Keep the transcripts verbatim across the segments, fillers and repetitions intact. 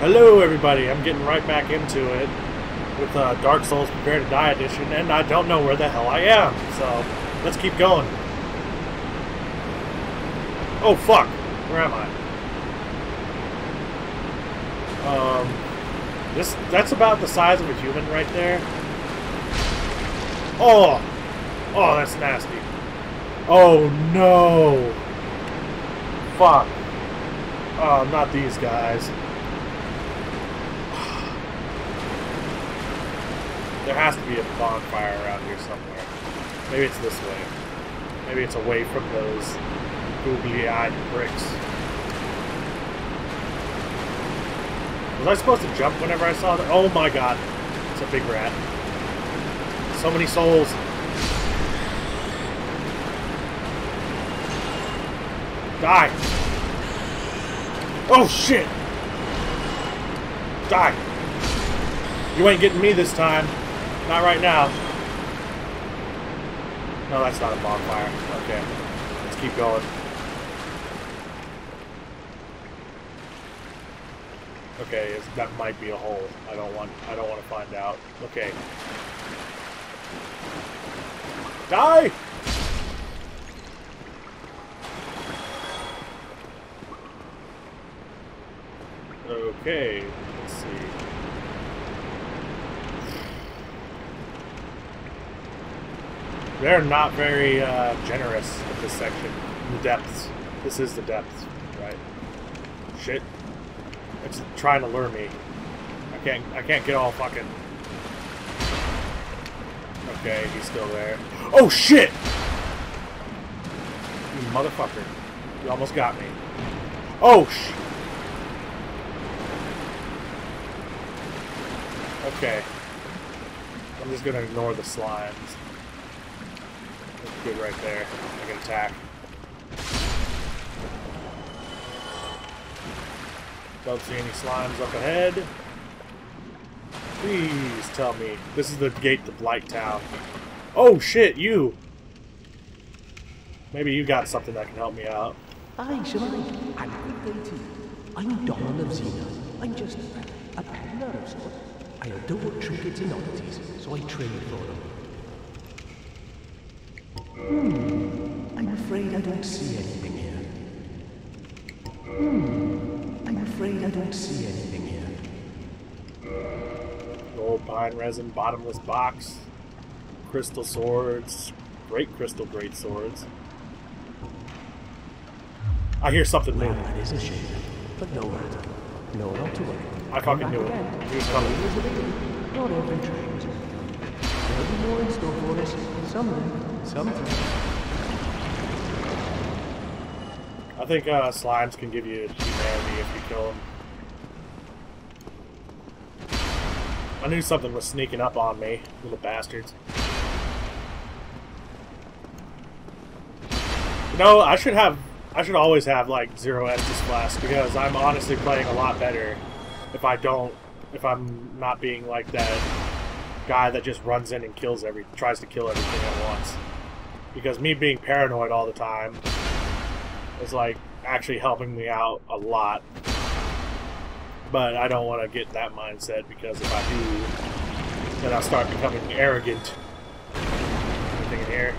Hello everybody, I'm getting right back into it with uh, Dark Souls Prepare to Die Edition, and I don't know where the hell I am, so let's keep going. Oh fuck, where am I? Um, this, that's about the size of a human right there. Oh, oh that's nasty. Oh no. Fuck. Oh, not these guys. There has to be a bonfire around here somewhere. Maybe it's this way. Maybe it's away from those googly-eyed bricks. Was I supposed to jump whenever I saw that? Oh my god. It's a big rat. So many souls. Die. Oh shit. Die. You ain't getting me this time. Not right now. No, that's not a bonfire. Okay. Let's keep going. Okay, it's, that might be a hole. I don't want I don't want to find out. Okay. Die! Okay, let's see. They're not very uh, generous with this section. The depths. This is the depths, right? Shit. It's trying to lure me. I can't. I can't get all fucking. Okay, he's still there. Oh shit! You motherfucker! You almost got me. Oh shit! Okay. I'm just gonna ignore the slimes. Good right there. I can attack. Don't see any slimes up ahead. Please tell me. This is the gate to Blighttown. Oh shit, you! Maybe you got something that can help me out. Hi, Shalai. And good day to you. I'm Donald of Zena. I'm just a peddler of sorts. I adore trinkets and oddities, so I trade for them. Hmm. I'm afraid I don't see anything here. Hmm. I'm afraid I don't see anything here. Gold, pine resin, bottomless box, crystal swords, great crystal, great swords. I hear something moving. Well, that is a shame, but no matter. No, not to worry. I fucking knew it. He was coming. Not every trade. There'll be more in store for us. Some of them. Something. I think uh, slimes can give you humanity if you kill them. I knew something was sneaking up on me, little bastards. You know, I should have, I should always have like zero Estus Blast, because I'm honestly playing a lot better if I don't, if I'm not being like that guy that just runs in and kills every, tries to kill everything at once. Because me being paranoid all the time is like actually helping me out a lot. But I don't want to get that mindset, because if I do, then I'll start becoming arrogant. Anything in here?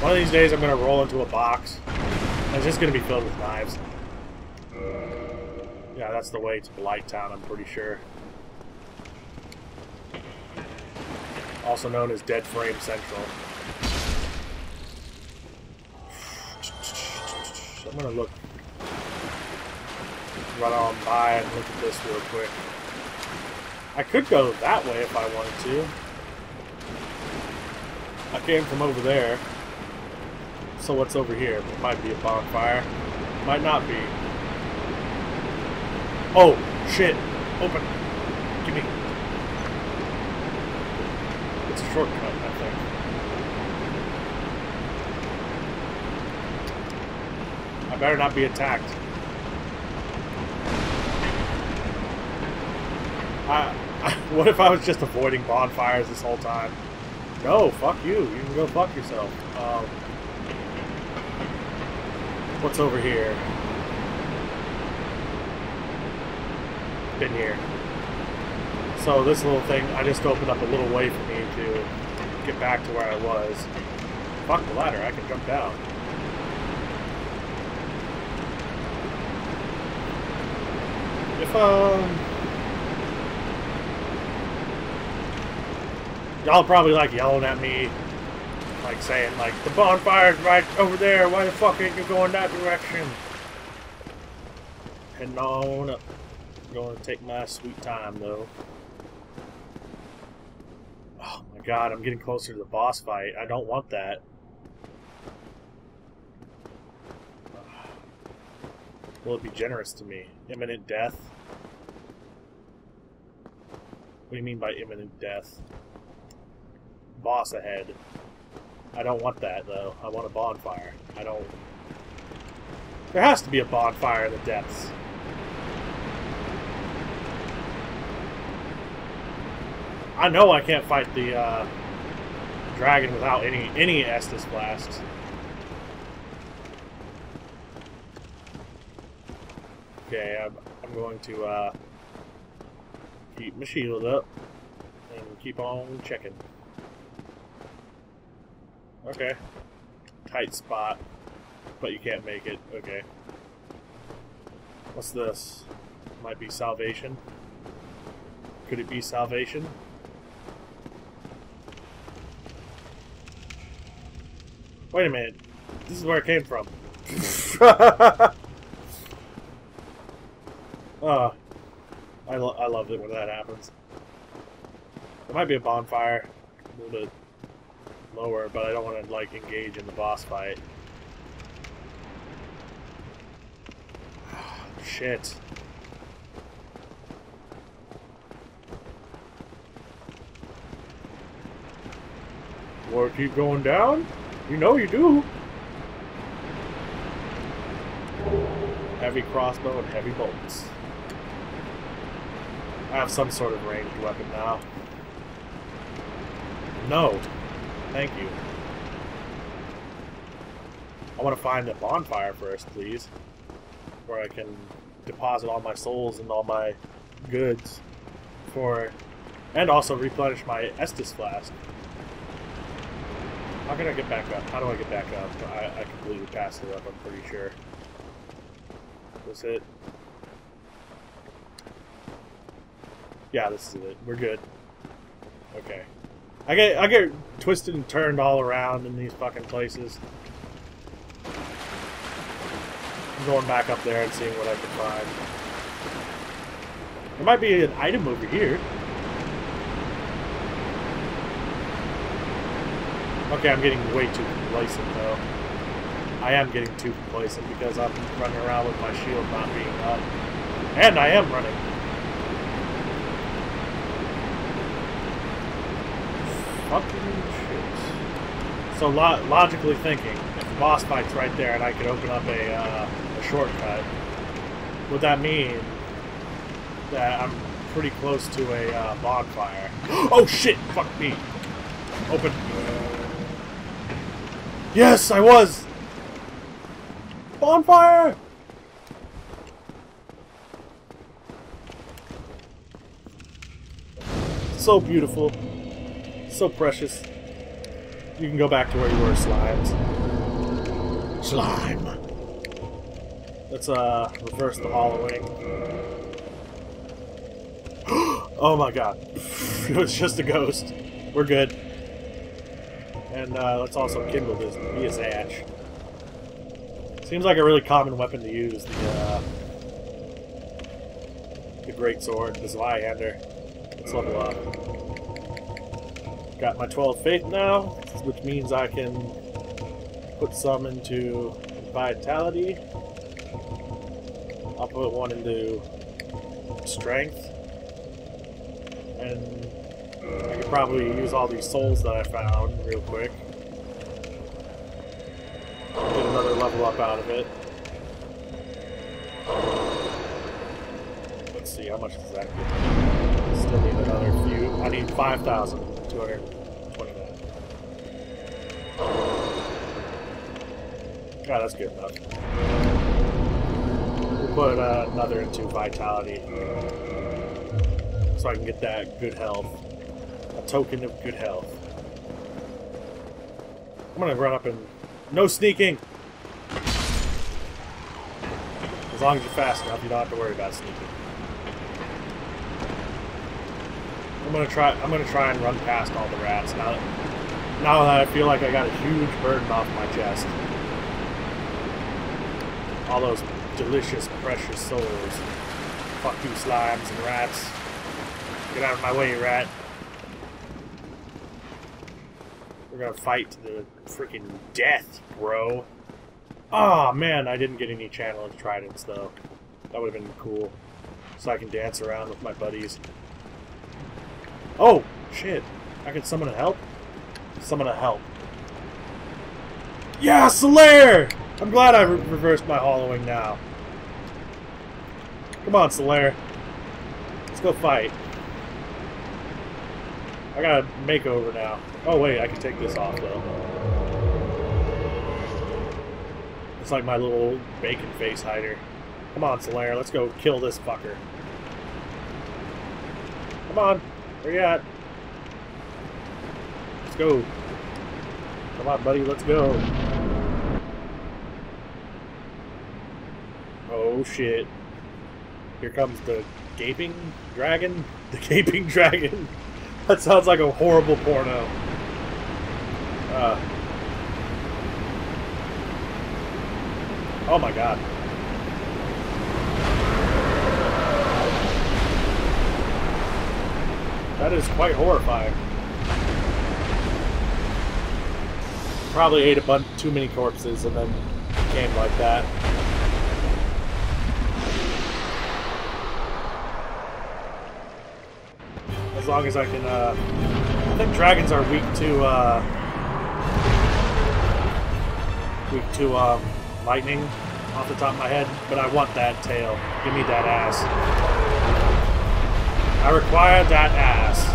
One of these days I'm going to roll into a box and it's just going to be filled with knives. Yeah, that's the way to Blighttown, I'm pretty sure. Also known as Dead Frame Central. So I'm gonna look. Run on by and look at this real quick. I could go that way if I wanted to. I came from over there. So what's over here? It might be a bonfire. Might not be. Oh, shit. Open. Give me. Shortcut, I think. I better not be attacked. I, I, what if I was just avoiding bonfires this whole time? No, fuck you. You can go fuck yourself. Um, what's over here? in here. So this little thing, I just opened up a little way for me to get back to where I was. Fuck the ladder, I can jump down. If, um... y'all probably, like, yelling at me, like, saying, like, the bonfire's right over there, why the fuck ain't you going that direction? Heading on up. I'm going to take my sweet time, though. Oh my god, I'm getting closer to the boss fight. I don't want that. Will it be generous to me? Imminent death? What do you mean by imminent death? Boss ahead. I don't want that, though. I want a bonfire. I don't... There has to be a bonfire in the depths. I know I can't fight the uh, dragon without any any Estus blasts. Okay, I'm, I'm going to uh, keep my shield up and keep on checking. Okay, tight spot, but you can't make it. Okay, what's this? Might be salvation. Could it be salvation? Wait a minute, this is where it came from. Oh, I, lo I loved it when that happens. There might be a bonfire, a little bit lower, but I don't want to, like, engage in the boss fight. Shit. Or keep going down? You know you do! Heavy crossbow and heavy bolts. I have some sort of ranged weapon now. No! Thank you. I want to find the bonfire first, please. Where I can deposit all my souls and all my goods for... and also replenish my Estus flask. How can I get back up? How do I get back up? I, I completely passed it up, I'm pretty sure. This it? Yeah, this is it. We're good. Okay. I get I get twisted and turned all around in these fucking places. I'm going back up there and seeing what I can find. There might be an item over here. Okay, I'm getting way too complacent, though. I am getting too complacent because I'm running around with my shield not being up. And I am running. Fucking shit. So, lo logically thinking, if the boss fight's right there and I could open up a, uh, a shortcut, would that mean that I'm pretty close to a uh, bonfire? Oh shit! Fuck me! Open... Yes, I was! Bonfire! So beautiful. So precious. You can go back to where you were, slimes. Slime! Let's, uh, reverse the hollowing. Oh my god. It was just a ghost. We're good. And uh, let's also kindle this via Zatch. Seems like a really common weapon to use, the, uh, the greatsword, the Zweihander. Let's level up. Got my twelve faith now, which means I can put some into vitality. I'll put one into strength. And I could probably use all these souls that I found real quick. Get another level up out of it. Let's see, how much does that get? Still need another few. I need five thousand two hundred twenty-nine. Yeah, that's good enough. We'll put uh, another into vitality. so I can get that good health. A token of good health. I'm gonna run up and... No sneaking! As long as you're fast enough, you don't have to worry about sneaking. I'm gonna try. I'm gonna try and run past all the rats now. That, now that I feel like I got a huge burden off my chest. All those delicious, precious souls. Fuck you, slimes and rats. Get out of my way, you rat. We're gonna fight to the freaking death, bro. Oh man, I didn't get any challenge tridents though. That would have been cool. So I can dance around with my buddies. Oh shit! I can summon a help? Summon a help. Yeah, Solaire! I'm glad I re reversed my hollowing now. Come on, Solaire. Let's go fight. I got a makeover now. Oh wait, I can take this off though. It's like my little bacon face hider. Come on, Solaire, let's go kill this fucker. Come on, where you at? Let's go. Come on, buddy, let's go. Oh shit. Here comes the Gaping Dragon? The Gaping Dragon? That sounds like a horrible porno. Uh... Oh my god. That is quite horrifying. Probably ate a bunch too many corpses and then became like that. As long as I can, uh... I think dragons are weak to, uh... Weak to, um... Uh, lightning off the top of my head, but I want that tail. Give me that ass. I require that ass.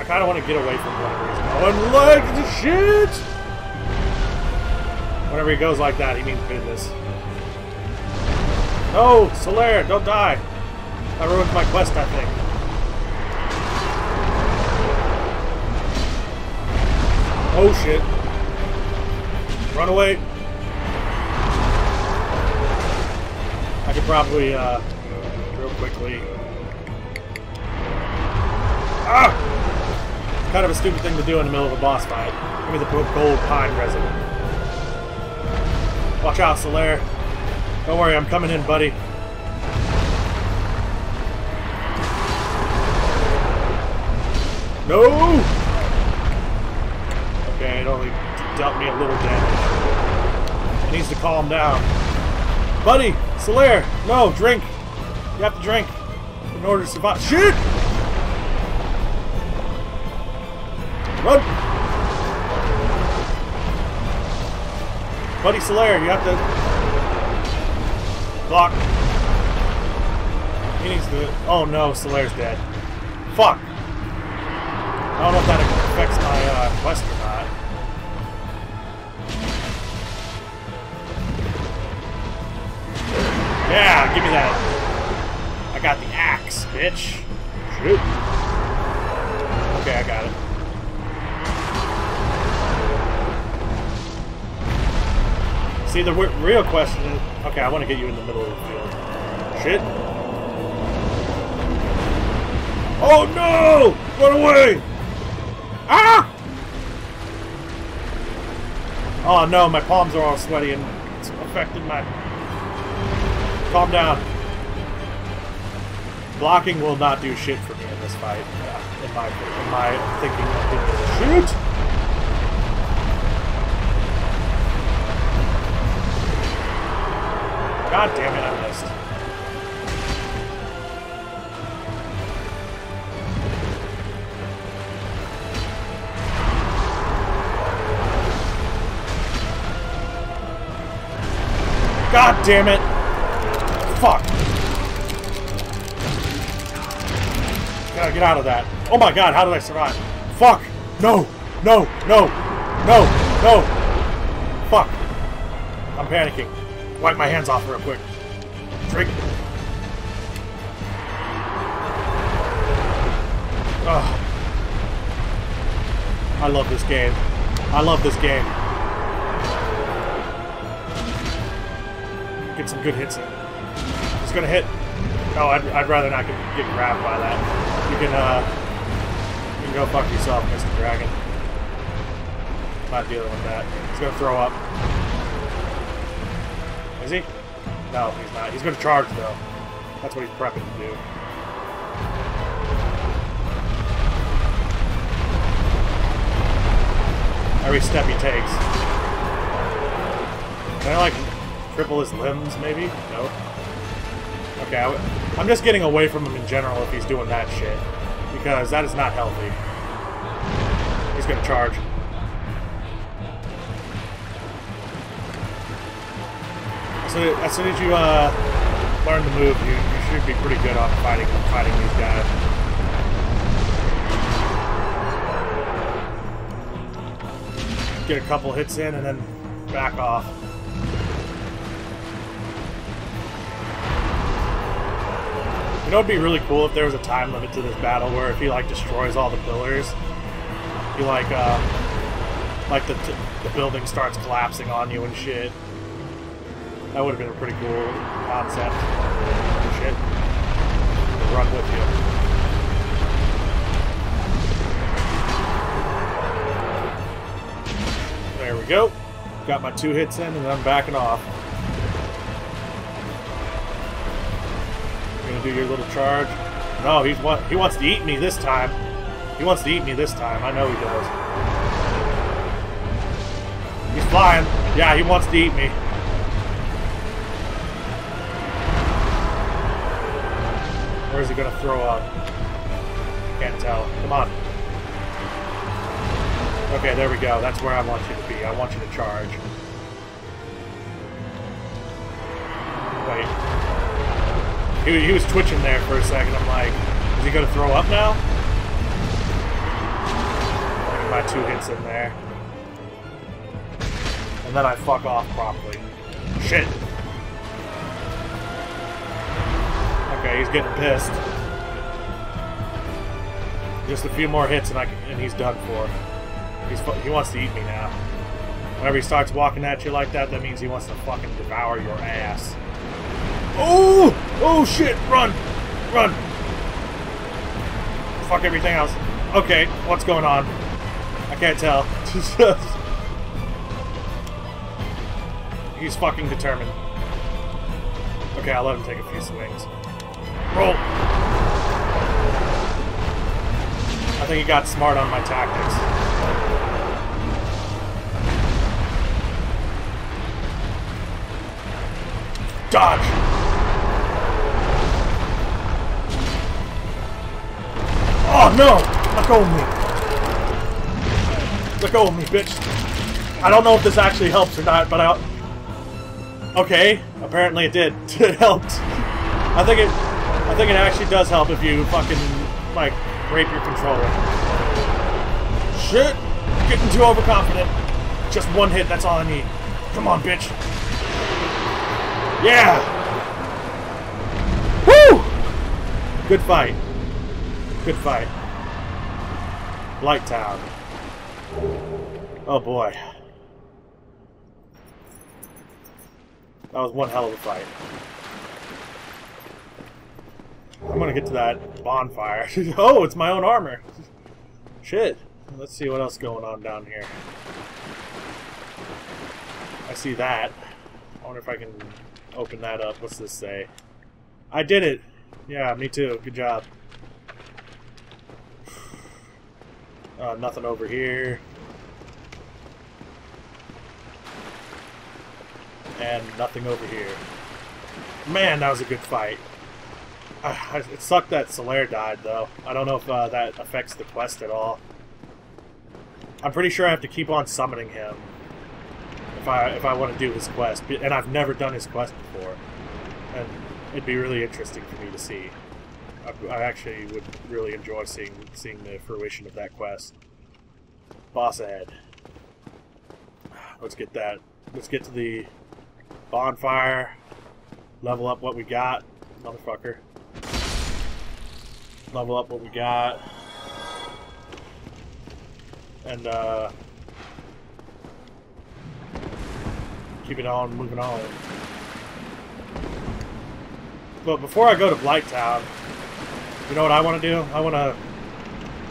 I kind of want to get away from whatever he's going. I'm like the shit! Whenever he goes like that, he means business. No, Solaire, don't die. I ruined my quest, I think. Oh shit. Run away. I could probably, uh, real quickly. Ah! Kind of a stupid thing to do in the middle of a boss fight. Give me the gold pine resin. Watch out, Solaire. Don't worry, I'm coming in, buddy. No! Okay, it only dealt me a little damage. It needs to calm down. Buddy! Solaire! No, drink! You have to drink in order to survive. Shoot! Run! Buddy Solaire, you have to... Block. He needs to... Oh no, Solaire's dead. Fuck! I don't know if that affects my uh, quest or not. Yeah, give me that. I got the axe, bitch. Shoot. Okay, I got it. See, the real question is... Okay, I want to get you in the middle of the field. Shit. Oh, no! Run away! Ah! Oh no, my palms are all sweaty and it's affected my... Calm down. Blocking will not do shit for me in this fight. Yeah, in my in my thinking, opinion. Shoot! God damn it, I missed. God damn it! Fuck! Gotta get out of that. Oh my god, how did I survive? Fuck! No! No! No! No! No! Fuck! I'm panicking. Wipe my hands off real quick. Drink. Ugh. I love this game. I love this game. Get some good hits in. It's gonna hit. Oh, I'd, I'd rather not get, get grabbed by that. You can, uh, you can go fuck yourself, Mister Dragon. I'm not dealing with that. He's gonna throw up. Is he? No, he's not. He's gonna charge, though. That's what he's prepping to do. Every step he takes. Can I, like, cripple his limbs, maybe? No. Okay, I w I'm just getting away from him in general if he's doing that shit. Because that is not healthy. He's gonna charge. So, as soon as you uh, learn the move, you, you should be pretty good on fighting, fighting these guys. Get a couple hits in and then back off. You know, it'd be really cool if there was a time limit to this battle where if he like destroys all the pillars, he like uh, like the t the building starts collapsing on you and shit. That would have been a pretty cool concept. Shit, I'll run with you. There we go. Got my two hits in, and then I'm backing off. You're gonna do your little charge. No, he's wa he wants to eat me this time. He wants to eat me this time. I know he does. He's flying. Yeah, he wants to eat me. Where is he gonna throw up? Can't tell. Come on. Okay, there we go. That's where I want you to be. I want you to charge. Wait. He, he was twitching there for a second. I'm like, is he going to throw up now? Get my two hits in there. And then I fuck off properly. Shit. Okay, he's getting pissed. Just a few more hits and, I can, and he's done for. He's, he wants to eat me now. Whenever he starts walking at you like that, that means he wants to fucking devour your ass. Oh! Oh shit! Run! Run! Fuck everything else. Okay, what's going on? I can't tell. He's fucking determined. Okay, I'll let him take a few swings. Roll! I think he got smart on my tactics. Dodge! Oh no! Let go of me! Let go of me, bitch! I don't know if this actually helps or not, but I... Okay, apparently it did. It helped. I think it... I think it actually does help if you fucking, like, rape your controller. Shit! Getting too overconfident. Just one hit, that's all I need. Come on, bitch! Yeah! Woo! Good fight. Good fight. Blighttown. Oh boy. That was one hell of a fight. I'm gonna get to that bonfire. Oh, it's my own armor! Shit. Let's see what else is going on down here. I see that. I wonder if I can... open that up. What's this say? I did it! Yeah, me too. Good job. Uh, nothing over here. And nothing over here. Man, that was a good fight. Uh, it sucked that Solaire died, though. I don't know if uh, that affects the quest at all. I'm pretty sure I have to keep on summoning him. If I, if I want to do his quest, and I've never done his quest before, and it'd be really interesting for me to see. I, I actually would really enjoy seeing seeing the fruition of that quest. Boss ahead. let's get that. Let's get to the bonfire. Level up what we got. Motherfucker. Level up what we got. And, uh... keep it on, moving on. But before I go to Blighttown, you know what I want to do? I want to...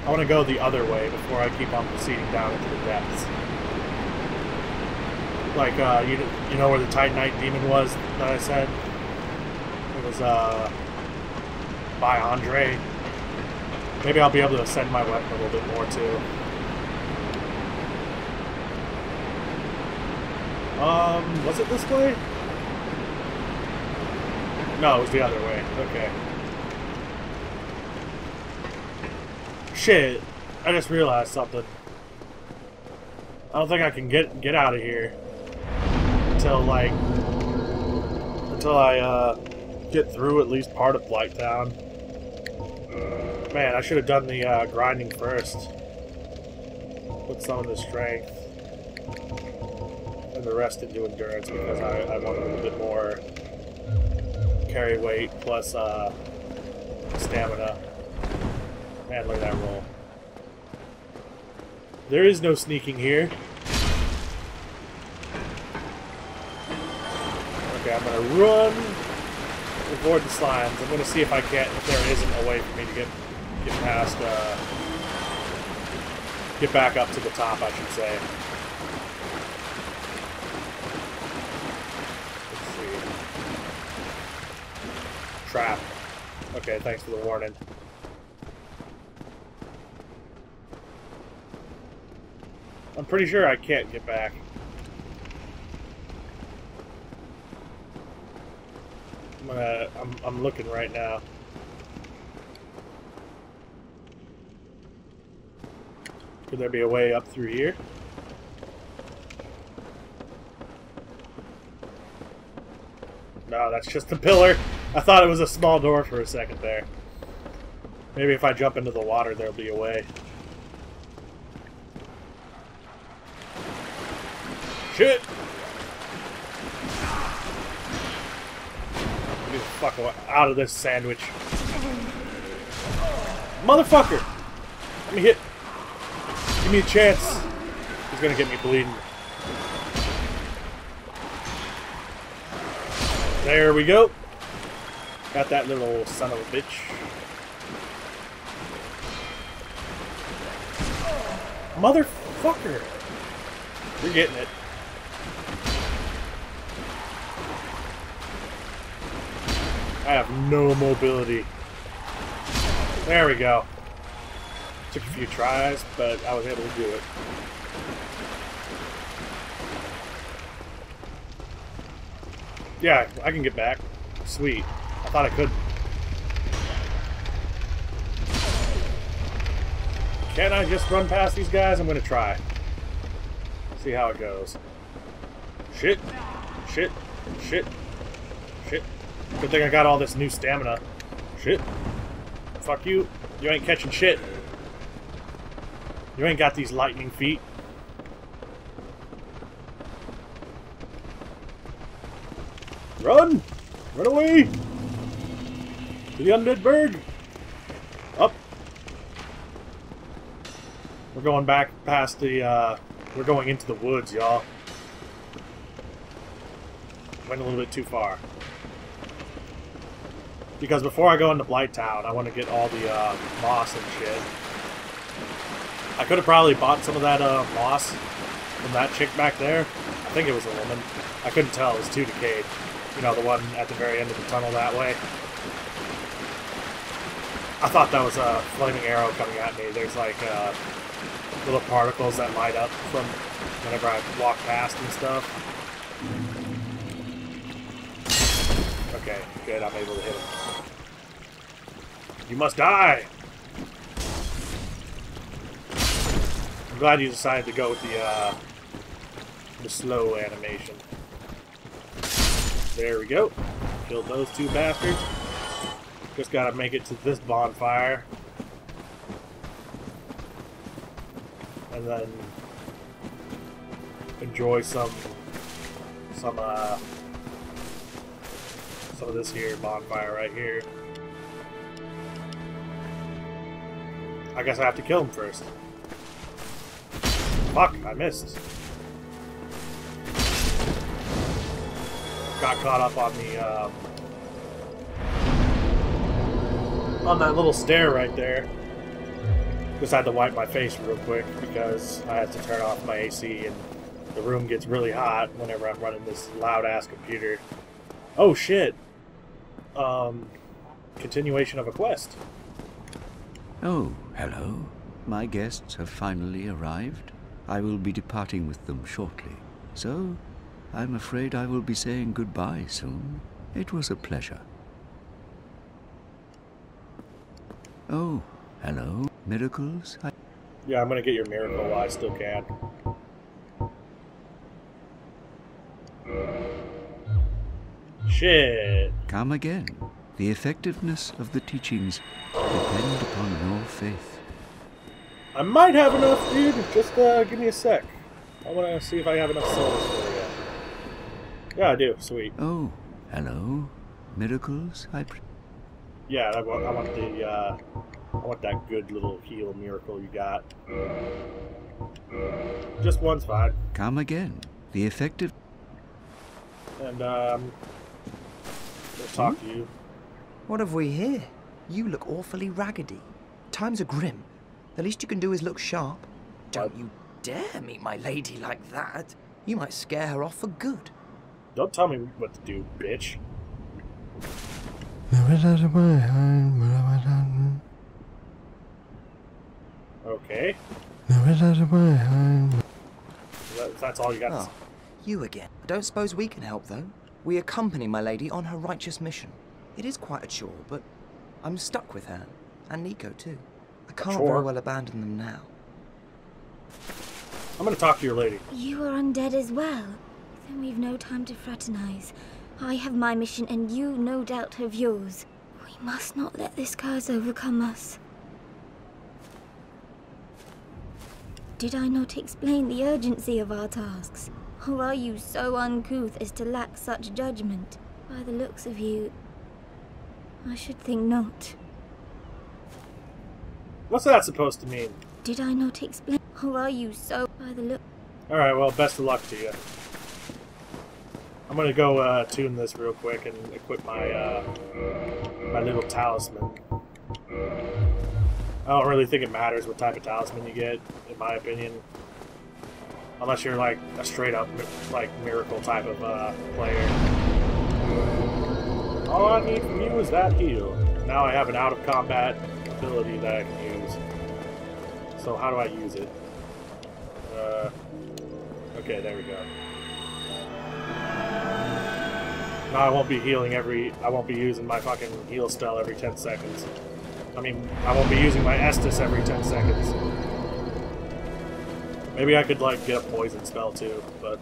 I want to go the other way before I keep on proceeding down into the depths. Like, uh, you, you know where the Titanite demon was that I said? It was, uh... by Andre. Maybe I'll be able to ascend my weapon a little bit more, too. Um, was it this way? No, it was the other way. Okay. Shit. I just realized something. I don't think I can get get out of here until, like, until I, uh, get through at least part of Blighttown. Uh, man, I should have done the, uh, grinding first. Put some of the strength and the rest into endurance, because I, I want a little bit more carry weight plus, uh, stamina. Man, look at that roll. There is no sneaking here. Okay, I'm gonna run, avoid the slimes. I'm gonna see if I can't, if there isn't a way for me to get get past, uh, get back up to the top, I should say. Let's see. Trap. Okay, thanks for the warning. I'm pretty sure I can't get back. I'm gonna, I'm, I'm looking right now. Could there be a way up through here? No, that's just a pillar. I thought it was a small door for a second there. Maybe if I jump into the water, there'll be a way. Shit! Get the fuck out of this sandwich. Motherfucker! Let me hit. Give me a chance. He's gonna get me bleeding. There we go. Got that little son of a bitch. Motherfucker! You're getting it. I have no mobility. There we go. Took a few tries, but I was able to do it. Yeah, I can get back. Sweet. I thought I could. Can I just run past these guys? I'm gonna try. See how it goes. Shit. Shit. Shit. Shit. Good thing I got all this new stamina. Shit. Fuck you. You ain't catching shit. You ain't got these lightning feet. Run! Run away! To the undead bird! Up! We're going back past the, uh... we're going into the woods, y'all. Went a little bit too far. Because before I go into Blighttown, I want to get all the uh, moss and shit. I could have probably bought some of that uh, moss from that chick back there. I think it was a woman. I couldn't tell. It was too decayed. You know, the one at the very end of the tunnel that way. I thought that was a flaming arrow coming at me. There's like uh, little particles that light up from whenever I walk past and stuff. Okay, good. I'm able to hit him. You must die! I'm glad you decided to go with the, uh, the slow animation. There we go. Killed those two bastards. Just gotta make it to this bonfire. And then enjoy some some uh some of this here bonfire right here. I guess I have to kill him first. Fuck, I missed. Got caught up on the uh, on that little stair right there. Just had to wipe my face real quick because I had to turn off my A C and the room gets really hot whenever I'm running this loud ass computer. Oh shit! Um, continuation of a quest. Oh, hello. My guests have finally arrived. I will be departing with them shortly, so I'm afraid I will be saying goodbye soon. It was a pleasure. Oh, hello. Miracles? I yeah, I'm gonna get your miracle while I still can. Shit. Come again. The effectiveness of the teachings depend upon your faith. I might have enough, dude. Just uh, give me a sec. I want to see if I have enough souls for you. Yeah, I do. Sweet. Oh, hello. Miracles? I. Pre yeah, I want, I want the. Uh, I want that good little heal miracle you got. Just one's fine. Come again. The effective. And um, we'll talk hmm? to you. What have we here? You look awfully raggedy. Times are grim. The least you can do is look sharp. Don't you dare meet my lady like that. You might scare her off for good. Don't tell me what to do, bitch. Okay. That's all you got. Oh, you again. I don't suppose we can help, though. We accompany my lady on her righteous mission. It is quite a chore, but I'm stuck with her. And Nico, too. I can't sure. very well abandon them now. I'm gonna talk to your lady. You are undead as well. Then we've no time to fraternize. I have my mission and you no doubt have yours. We must not let this curse overcome us. Did I not explain the urgency of our tasks? Or are you so uncouth as to lack such judgment? By the looks of you, I should think not. What's that supposed to mean? Did I not explain? Or are you so by the look? Alright, well, best of luck to you. I'm gonna go uh, tune this real quick and equip my, uh, my little talisman. I don't really think it matters what type of talisman you get, in my opinion. Unless you're like a straight up like miracle type of uh, player. All I need from you is that heal. Now I have an out of combat ability that I can use. So how do I use it? Uh, okay, there we go. Now I won't be healing every... I won't be using my fucking heal spell every ten seconds. I mean, I won't be using my Estus every ten seconds. Maybe I could, like, get a poison spell too, but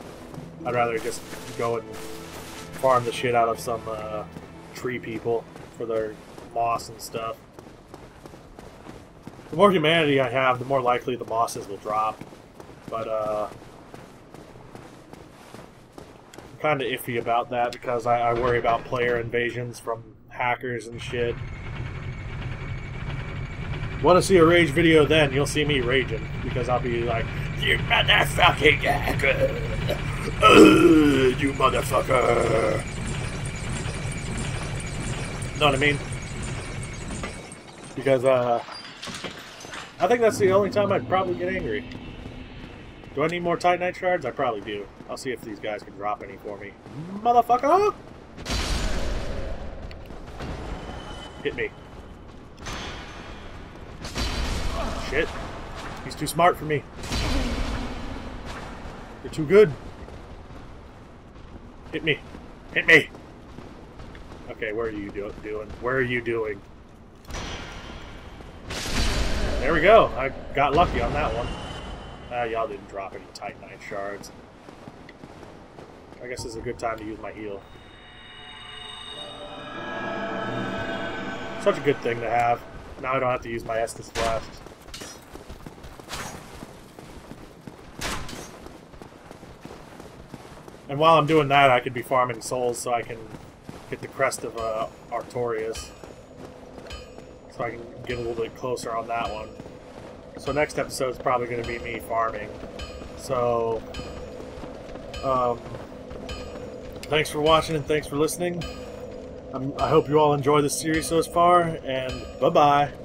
I'd rather just go and farm the shit out of some uh, tree people for their moss and stuff. The more humanity I have, the more likely the bosses will drop. But, uh... I'm kinda iffy about that because I, I worry about player invasions from hackers and shit. Wanna see a rage video then, you'll see me raging. Because I'll be like, you motherfucking hacker! Uh, you motherfucker! Know what I mean? Because, uh... I think that's the only time I'd probably get angry. Do I need more Titanite shards? I probably do. I'll see if these guys can drop any for me. Motherfucker! Hit me. Shit. He's too smart for me. You're too good. Hit me. Hit me! Okay, where are you do doing? Where are you doing? There we go. I got lucky on that one. Ah, uh, y'all didn't drop any Titanite shards. I guess this is a good time to use my heal. Such a good thing to have. Now I don't have to use my Estus Blast. And while I'm doing that, I could be farming souls so I can get the crest of uh, Artorias. So I can get a little bit closer on that one. So next episode is probably going to be me farming. So, um, thanks for watching and thanks for listening. I'm, I hope you all enjoy this series so far, and bye-bye.